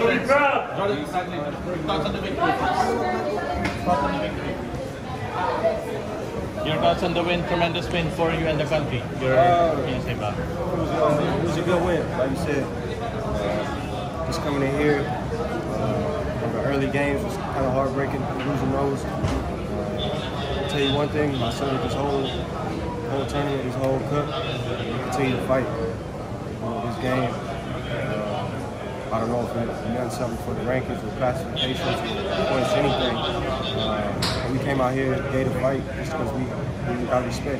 Your thoughts on the win, tremendous win for you and the country. What can you say about it? It was a good win, like you said. Just coming in here, the early games was kind of heartbreaking, losing those. I'll tell you one thing, my son, this whole tournament, this whole cup, continue to fight this game. I don't know if we've done something for the rankings or classifications or points, anything. We came out here today to fight just because we got respect.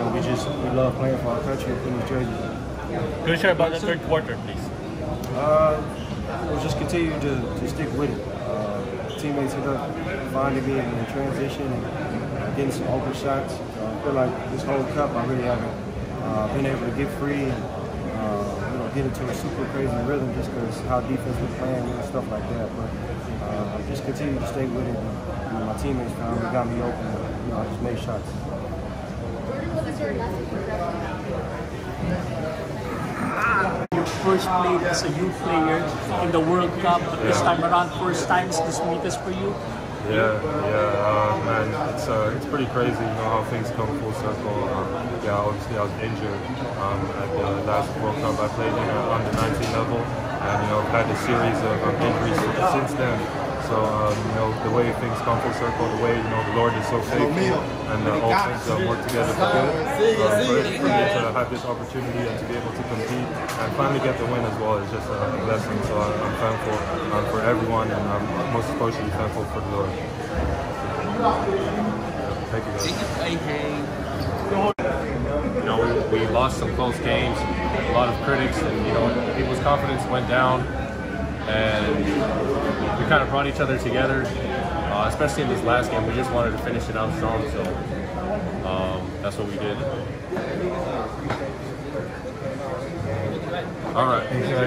We love playing for our country in New Jersey. Can you share about the third quarter, please? We'll just continue to stick with it. Teammates ended up finally being in transition and getting some open shots. I feel like this whole cup, I really haven't been able to get free and, get into a super crazy rhythm just because how defense was playing and stuff like that. But I just continue to stay with it. My teammates finally got me open. And, I just made shots. What was your lesson for that? You first played as a youth player in the World Cup, but this time around, first time is this sweetest for you? Man, it's pretty crazy, how things come full circle. Obviously I was injured at the last World Cup. I played in an under-19 level, and I've had a series of injuries since then. So the way things come full circle, the way the Lord is so faithful, and all things work together for good. For me to have this opportunity and to be able to compete and finally get the win as well is just a blessing. So I'm thankful for everyone, and I'm most especially thankful for the Lord. Thank you, guys. We lost some close games, a lot of critics, and people's confidence went down, and we kind of brought each other together, especially in this last game. We just wanted to finish it out strong, so that's what we did. All right.